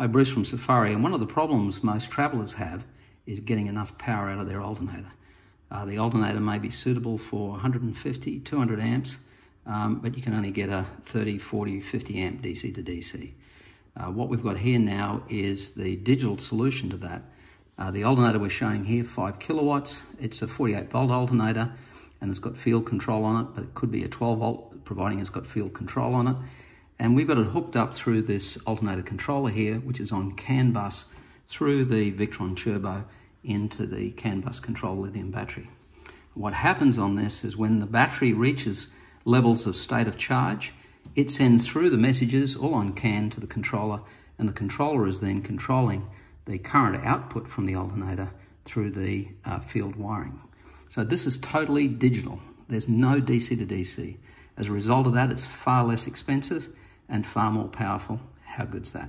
Hi, Bruce from Safiery, and one of the problems most travellers have is getting enough power out of their alternator. The alternator may be suitable for 150, 200 amps, but you can only get a 30, 40, 50 amp DC to DC. What we've got here now is the digital solution to that. The alternator we're showing here, 5 kilowatts, it's a 48 volt alternator, and it's got field control on it, but it could be a 12 volt, providing it's got field control on it. And we've got it hooked up through this alternator controller here, which is on CAN bus, through the Victron Turbo into the CAN bus control lithium battery. What happens on this is when the battery reaches levels of state of charge, it sends through the messages all on CAN to the controller, and the controller is then controlling the current output from the alternator through the field wiring. So this is totally digital. There's no DC to DC. As a result of that, it's far less expensive and far more powerful. How good's that?